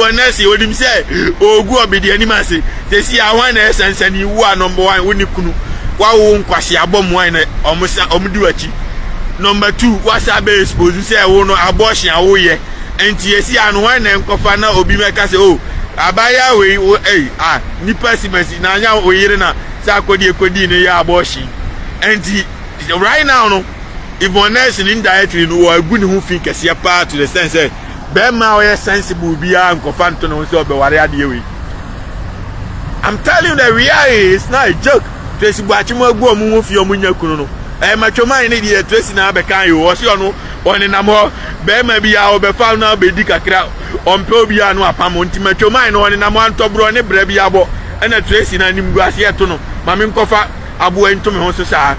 bonus you him say oh go be the animal say they see I want essence and you are number one when you kunu wa won kwase abom wine omusa omudu achi number 2 whatsapp expose you say won abortion wo ye enti you see anu wine nkofa na obi meka say oh abaya we eh ah ni pessimist na anya oyire na say akodi ekodi ni ya abortion enti right now no if one nation indirectly no wa gu ni ho fi kese pa to the sense say Bema we sensible be ankofanto no so be ware ade we. I'm telling you that we are it's not a joke. Tracy Bachimo agbo mu ho fi omunya kunu no. Eh matwoman ne de Tracy na be kan yo o se ono one na mo bema bia o be fa na be di kakra onpe obi anu apam onti matwoman no one na mo antobro ne bra bia bo na Tracy na nimgu ase eto no ma me nkofa abo entome ho so sa.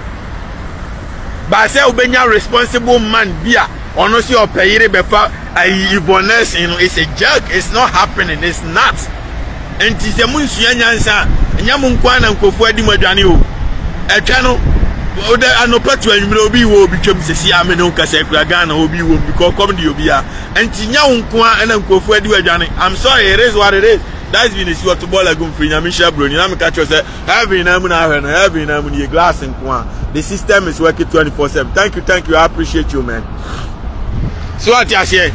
Ba se obenya responsible man bia honestly, your payee befa Ibones, you know, it's a joke. It's not happening. It's not. And it's a munsuya nyansa. Nyamunkwa na nkofu di madwani o. E twa no, o da anopetu anwumre obi wo obi twam sesi amene nkasa kura Ghana obi wo because comedy obi a. Enti nyamunkwa na nkofu di madwani. I'm sorry, it is what it is. That's been is what ball agum free nyamisha bro. Nyam catch yourself. Heavy na mu na hwe no. Heavy na mu ni glass nkwa. The system is working 24/7. Thank you. I appreciate you, man. So what you say?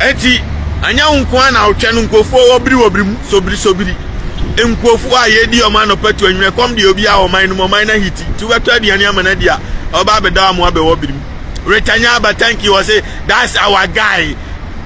Eti anya unko na otwe nkofo obiri sobiri nkofo aye di o ma no patu anwere kom de obi a o man no man na hiti to wetwa de anya man dia oba be da mo obiri retanya ba thank you was say that's our guy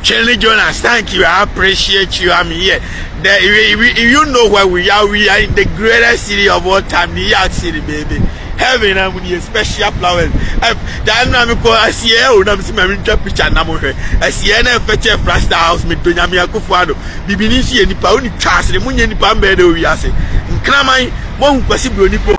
Twene Jonas thank you I appreciate you I'm here the, you know where we are in the greatest city of all time New York City baby heaven and with special flowers that na me ko asie o na me see me twa picture na mo hwe asie na fetch frasta house me do nyame akofo ado bibini sie nipa oni twa asere munye nipa mbe de o wi ase nkraman mo nkwasi bro nipo